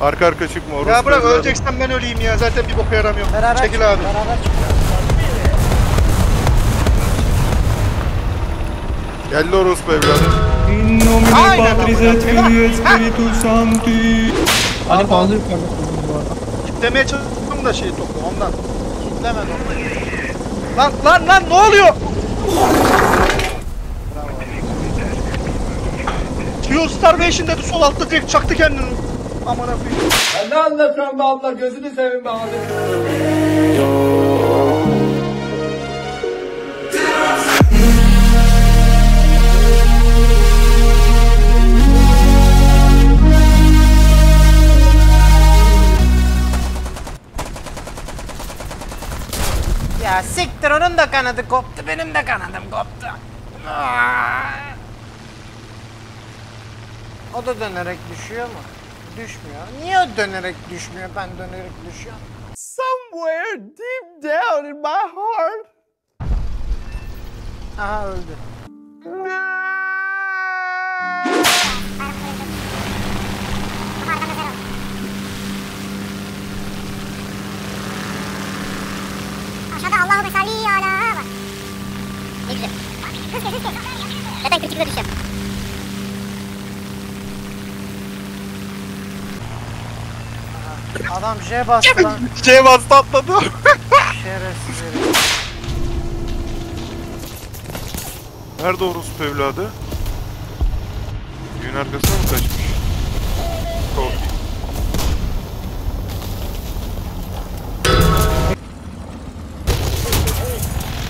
Arka arka çıkma orası. Ya bırak öleceksen ben öleyim ya. Zaten bir boka yaramıyorum. Beraber çekil abi. Geldi orospu evladım. Aynen abi. Hadi fazla yukarıda. Kitlemeye çalıştım da şeyi topla ondan. Kitlemem ondan. Lan ne oluyor? Starvation'da bir sol altta direkt çaktı kendini. Aman afiyet olsun. Ne anlatıyorum be abla, gözünü seveyim be abi. Ya siktir, onun da kanadı koptu, benim de kanadım koptu. O da dönerek düşüyor mu? Düşmüyor. Niye o dönerek düşmüyor? Ben dönerek düşüyorum. Somewhere deep down in my heart. Aha öldü. Aşağıda Allahu Teala'yı ara bak. Ne güzel. Hızlı. Zaten küçükle düşeceğim. Adam J bastı lan. J bastı, atladı. Şerefsiz herif. Nerede orospu evladı? Düğün arkasına mı kaçmış? Kork.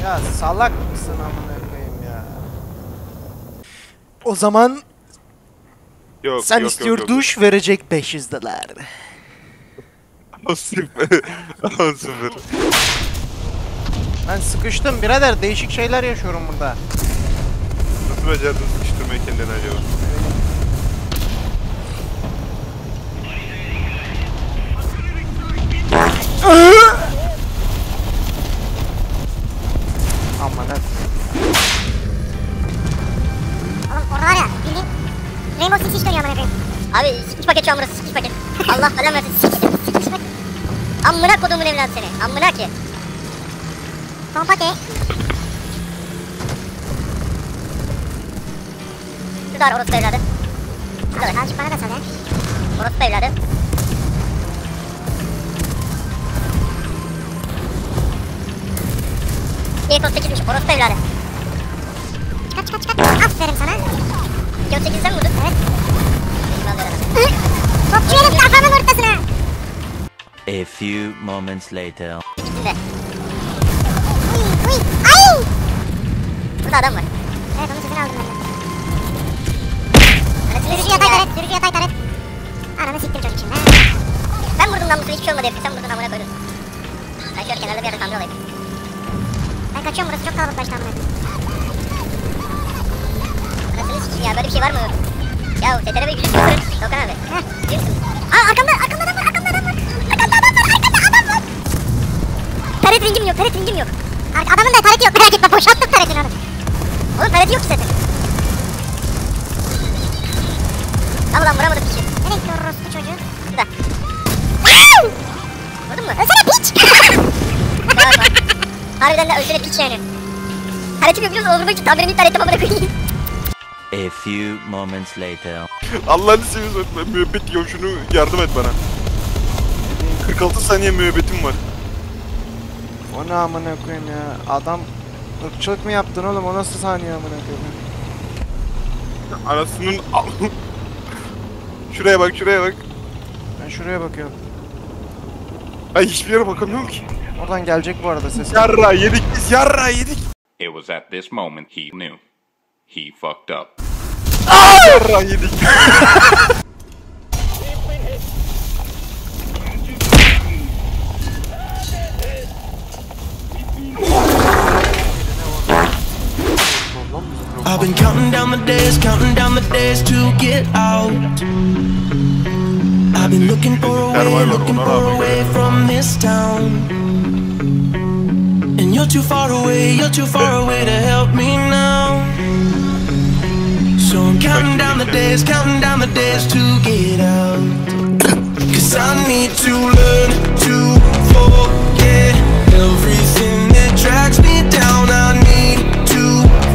Ya salak mısın amına koyayım ya? O zaman yok, sen istiyor duş verecek 500 dolar. On sıfır. Ben sıkıştım birader, değişik şeyler yaşıyorum burada. Nasıl becerdin sıkıştırmayı kendine acaba? Aman ha. Oğlum orada var ya, bildiğin Rainbow Six hiç dönüyor amına koyayım. Abi sikiş paket şu an burası, sikiş paket. Allah falan versin, sikiş paket. Amına kodumun evladı seni, amına ki. Son paket. Şurada var orospu evladı. Şurada var, azıcık bana da sana. Orospu evladı. G38 gitmiş, orospu evladı. Çıkar. Aferin sana. G38 sen vurdun, evet. Topçu herif kafamın ortasına. A few moments later. Şimdi. Ay! Burada adam var. Evet, onun sesini aldım ben de. Sürücü yatay taret. Ananı siktim çocuk şimdi. Ben vurdum lan, bu su hiçbir şey olmadı herif. Sen vurdun amına koydun. Ben şöyle kenarda bir yerde tamir olayım. Ben kaçıyorum, burası çok kalabalıklaştı amına. Burasını siktim ya, böyle bir şey var mı? Ya Tetere Bey gülüp durun. Dokan abi. Heh. Aa, arkamda adam var. Taret ringim yok, Adamın da tareti yok, merak etme, boşalttık taretini onu. Oğlum tareti yok ki zaten. Lan ulan vuramadım kişi. Nereye gitti o rospu çocuğu? Şurada. Vurdun mu? Ölsene piç! Valla. Harbiden de ölsene piç yani. Taretim yok biliyorsun, vurmak için tam benim taretim amına koyayım. A few moments later. Allah'ını seviyorsan müebbet yiyorum, şunu yardım et bana. 46 saniye müebbetim var. O ne amına koyayım ya, adam ırkçılık mı yaptın oğlum, o nasıl saniye amına koyayım? Anasının şuraya bak. Ben şuraya bakıyorum. Ben hiçbir yere bakamıyorum ki. Oradan gelecek bu arada ses. Yarra yedik. It was at this moment he knew. He fucked up. Yarra yedik. I've been counting down the days to get out. I've been looking for a way from this town. And you're too far away to help me now. So I'm counting down the days to get out. Cause I need to learn to forget everything that drags me down. I need to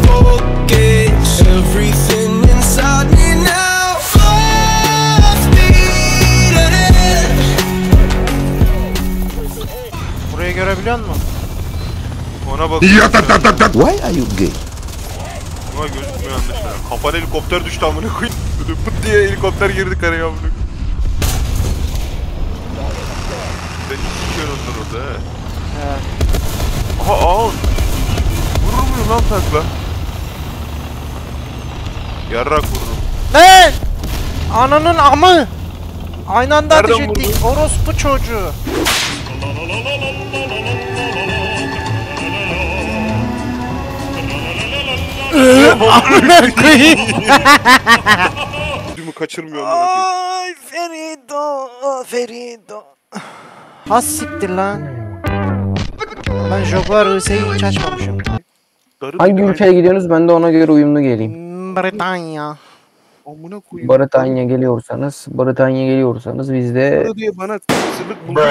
focus everything inside me now. Flies me to death. Burayı görebiliyor musun? Ona bak. Why are you gay? Ama gözükmüyor anlaşılan. Kapan helikopter düştü amına koyayım. Pıt diye helikopter girdi karaya amına koyayım. Ben hiç görüntüler orada he. He. Aha ağır. Vurur muyum lan takla? Yarrak vururum. Lan! Ananın amı! Aynı anda ateş ettik. Orospu çocuğu. Amına koyayım. Düğümü kaçırmıyorum. Ay Ferido, Ferido. Has siktir lan. Ben Jaguar Hüseyin hiç açmamışım. Hangi ülkeye gidiyorsunuz? Ben de ona göre uyumlu geleyim. Britanya. Amına koyayım. Britanya geliyorsanız biz de... Bana sırlık bulun.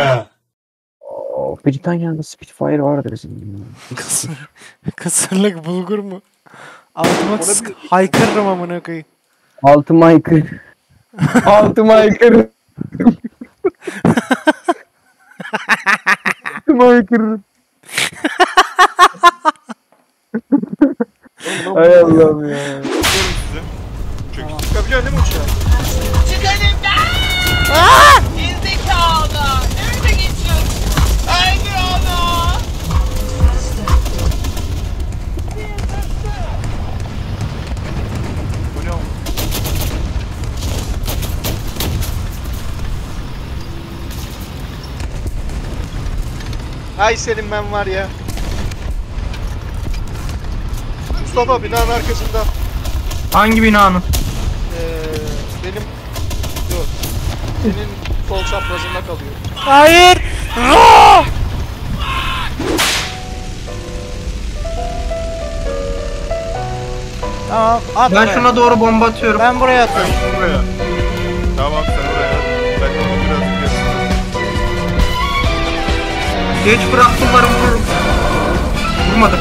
Britanya'da Spitfire vardı bizim. Kısırlık bulgur mu? Altıma haykırırım amına koyayım. Altıma haykırırım. Altıma haykırırım. Hay Allah'ım ya. Çıkabiliyor değil mi uçağa? Çık önümden! İzdekalı! Nerede geçiyorsun? Öldür onu! Ay senin ben var ya. Mustafa binanın arkasında. Hangi binanın? Benim... Yok. Senin sol çaprazında kalıyor. Hayır! Roo! Tamam at ben buraya. Şuna doğru bomba atıyorum. Ben buraya atıyorum. Ben buraya. Tamam sen buraya. Ben onu biraz geçtim. Geç bıraktım varım vururum. Vurmadım.